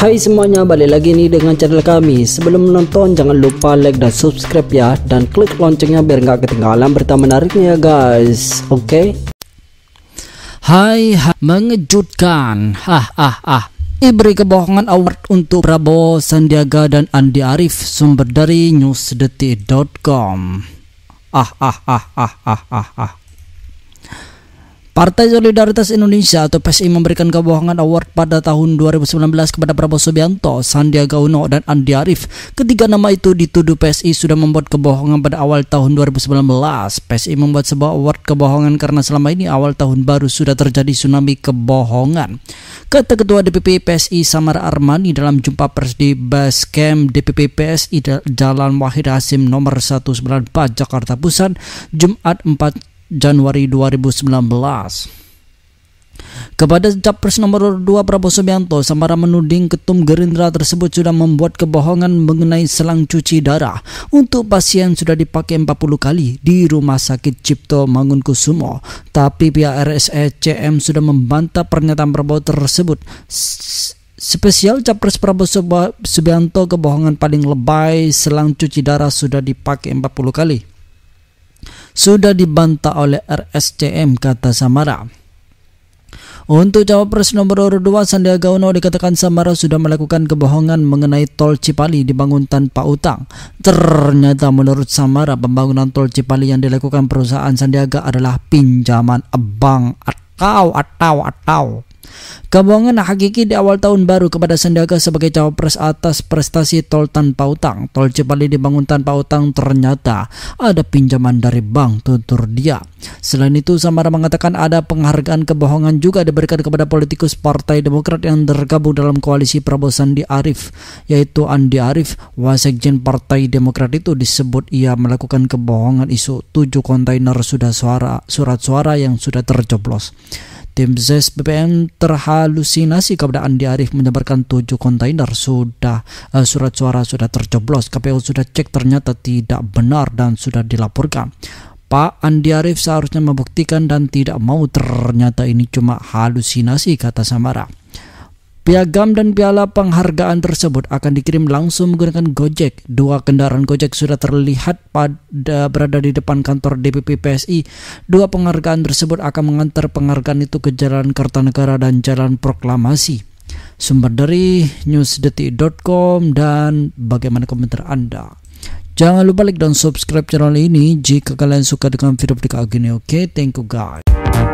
Hai semuanya, balik lagi nih dengan channel kami. Sebelum menonton jangan lupa like dan subscribe ya, dan klik loncengnya biar nggak ketinggalan berita menariknya guys. Oke. Hai, mengejutkan. Diberi kebohongan award untuk Prabowo, Sandiaga dan Andi Arief. Sumber dari newsdetik.com. Partai Solidaritas Indonesia atau PSI memberikan kebohongan award pada tahun 2019 kepada Prabowo Subianto, Sandiaga Uno, dan Andi Arief. Ketiga nama itu dituduh PSI sudah membuat kebohongan pada awal tahun 2019. PSI membuat sebuah award kebohongan karena selama ini awal tahun baru sudah terjadi tsunami kebohongan. Kata Ketua DPP PSI Samar Armani dalam jumpa pers di Basecamp DPP PSI Jalan Wahid Hasim nomor 194 Jakarta Pusat, Jumat 4 Januari 2019. Kepada capres nomor 2 Prabowo Subianto, Samara menuding ketum Gerindra tersebut sudah membuat kebohongan mengenai selang cuci darah untuk pasien sudah dipakai 40 kali di rumah sakit Cipto Mangunkusumo, tapi pihak RSCM sudah membantah pernyataan Prabowo tersebut. Spesial capres Prabowo Subianto, kebohongan paling lebay, selang cuci darah sudah dipakai 40 kali. Sudah dibantah oleh RSCM, kata Samara. Untuk cawapres nomor 2 Sandiaga Uno, dikatakan Samara sudah melakukan kebohongan mengenai Tol Cipali dibangun tanpa utang. Ternyata menurut Samara, pembangunan Tol Cipali yang dilakukan perusahaan Sandiaga adalah pinjaman bank atau. Kebohongan hakiki di awal tahun baru kepada Sandiaga sebagai cawapres atas prestasi tol tanpa utang. Tol Cipali dibangun tanpa utang, ternyata ada pinjaman dari bank, tutur dia. Selain itu, Samara mengatakan ada penghargaan kebohongan juga diberikan kepada politikus Partai Demokrat yang tergabung dalam koalisi Prabowo Sandi Arief, yaitu Andi Arief. Wasekjen Partai Demokrat itu disebut ia melakukan kebohongan isu 7 kontainer surat suara yang sudah tercoblos. Tim ZSBPN terhalusinasi kepada Andi Arief menyebarkan 7 kontainer surat suara sudah tercoblos. KPU sudah cek, ternyata tidak benar dan sudah dilaporkan. Pak Andi Arief seharusnya membuktikan dan tidak mau, ternyata ini cuma halusinasi, kata Samara. Piagam dan piala penghargaan tersebut akan dikirim langsung menggunakan Gojek. 2 kendaraan Gojek sudah terlihat berada di depan kantor DPP PSI. 2 penghargaan tersebut akan mengantar penghargaan itu ke Jalan Kertanegara dan Jalan Proklamasi. Sumber dari newsdetik.com. Dan bagaimana komentar Anda? Jangan lupa like dan subscribe channel ini jika kalian suka dengan video berita gini. Oke, thank you guys.